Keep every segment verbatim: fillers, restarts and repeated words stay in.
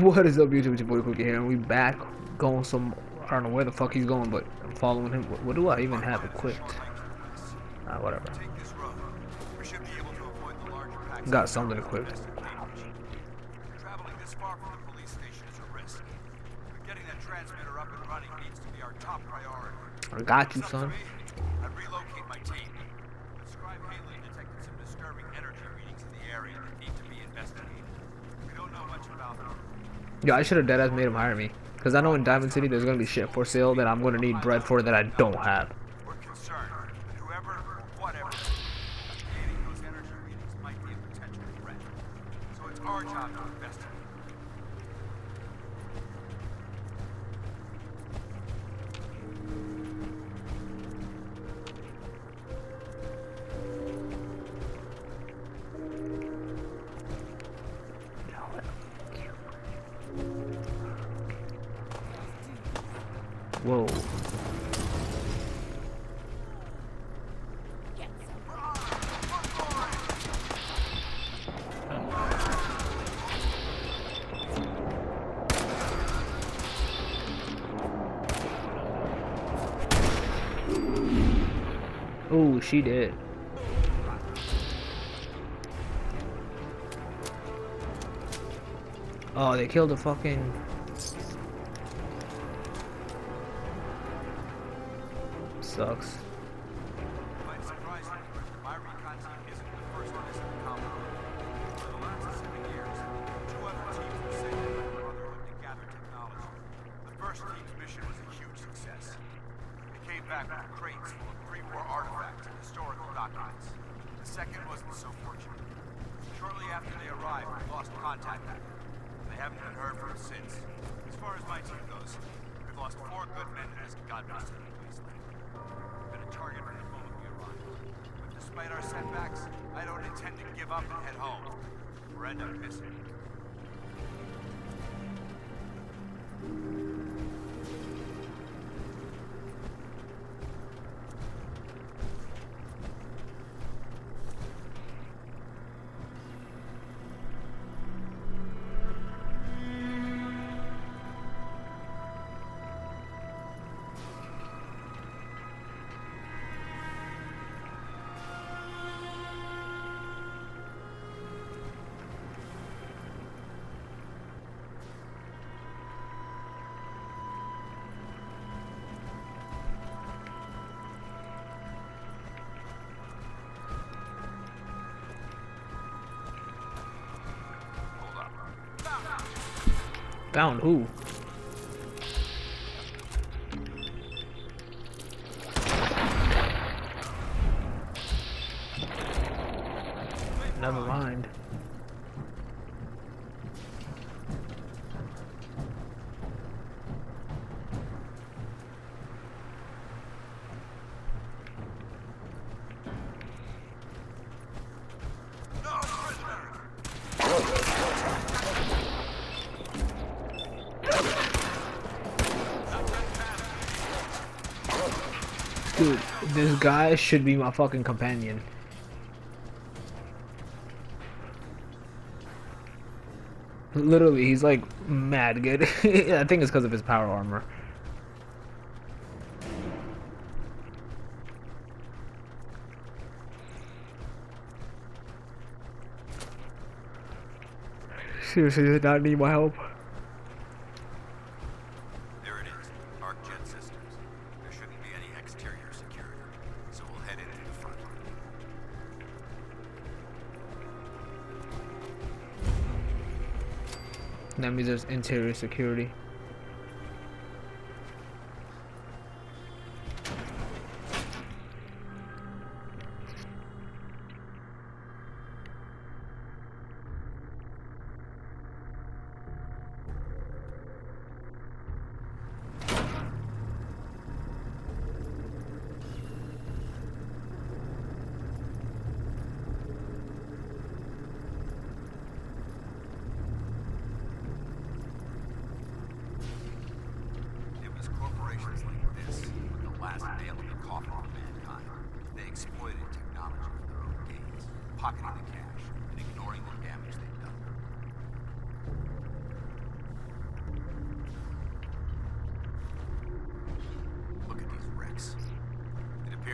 What is up, YouTube? It's your boy Cookie here, and we back going some. I don't know where the fuck he's going, but I'm following him. What, what do I even have equipped? Ah, whatever. Got something equipped. I got you, son. Yo, I should have deadass made him hire me. Because I know in Diamond City there's going to be shit for sale that I'm going to need bread for that I don't have. Whoa. Oh, she did. Oh, they killed a fucking... Sucks. Might surprise you, my recon team isn't the first one in the Commonwealth. For the last seven years, two other teams were sent in by Brotherhood to gather technology. The first team's mission was a huge success. They came back with crates full of pre-war artifacts and historical documents. The second wasn't so fortunate. Shortly after they arrived, we lost contact with them. They haven't been heard from since. As far as my team goes, we've lost four good men in this godbusted wasteland. Target from the moment we arrived. But despite our setbacks, I don't intend to give up and head home. Or end up missing. Found who? Never mind. Dude, this guy should be my fucking companion. Literally, he's like mad good. I think it's because of his power armor. Seriously, does not need my help. That means there's interior security.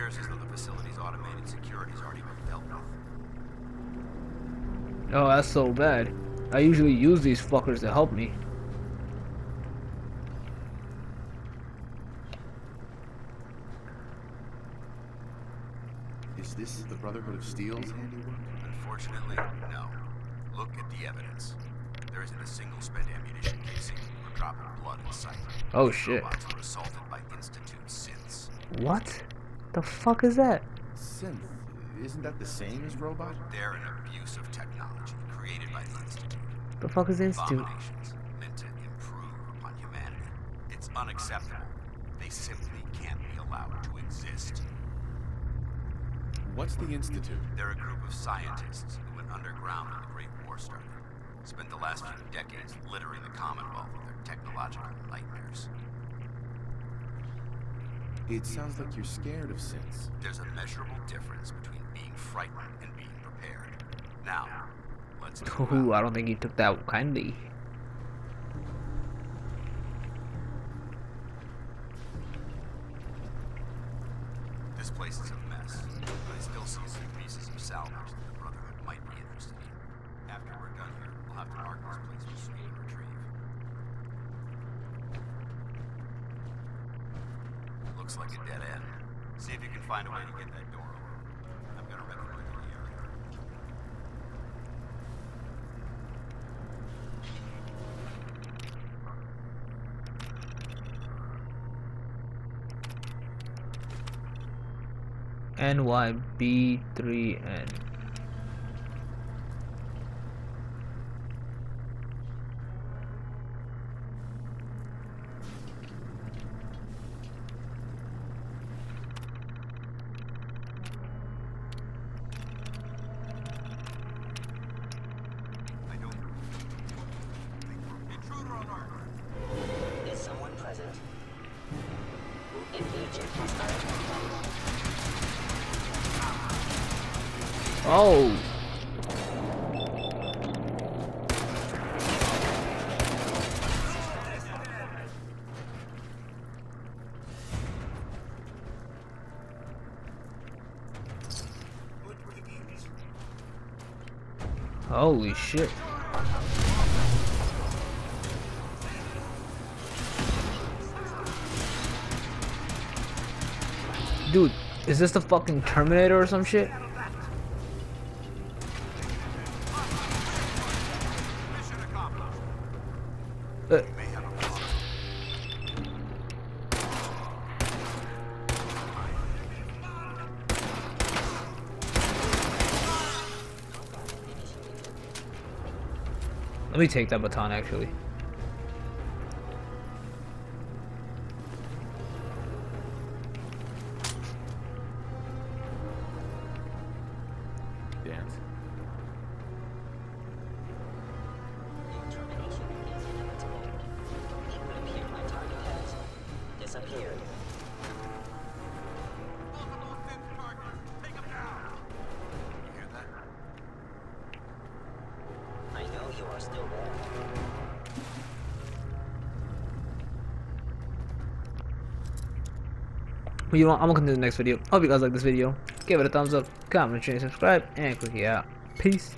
appears as though the facility's automated security's already been dealt with. Oh, that's so bad. I usually use these fuckers to help me. Is this the Brotherhood of Steel's handiwork? Unfortunately, no. Look at the evidence. There isn't a single spent ammunition casing or drop of blood in sight. Oh shit. Robots were assaulted by Institute synths. What? The fuck is that? Synth? Isn't that the same as robot? They're an abuse of technology created by the Institute. The fuck is the Institute? Abominations meant to improve upon humanity. It's unacceptable. They simply can't be allowed to exist. What's the Institute? They're a group of scientists who went underground when the Great War started. Spent the last few decades littering the Commonwealth with their technological nightmares. It sounds like you're scared of synths. There's a measurable difference between being frightened and being prepared. Now, let's go. Ooh, I don't think he took that kindly. This place is a mess. I still see some pieces of salvage that the Brotherhood might be interested in. After we're done here, we'll have to mark this place for sweet retrieve. Looks like a dead end. See if you can find a way to get that door open. I'm gonna retrofit the N Y B three N. I don't think is someone present? Oh. Holy shit. Dude, is this the fucking Terminator or some shit? Uh. Let me take that baton actually. You know, I'm gonna continue the next video. Hope you guys like this video. Give it a thumbs up, comment, share, subscribe, and click it out. Peace.